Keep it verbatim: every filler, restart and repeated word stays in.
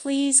Please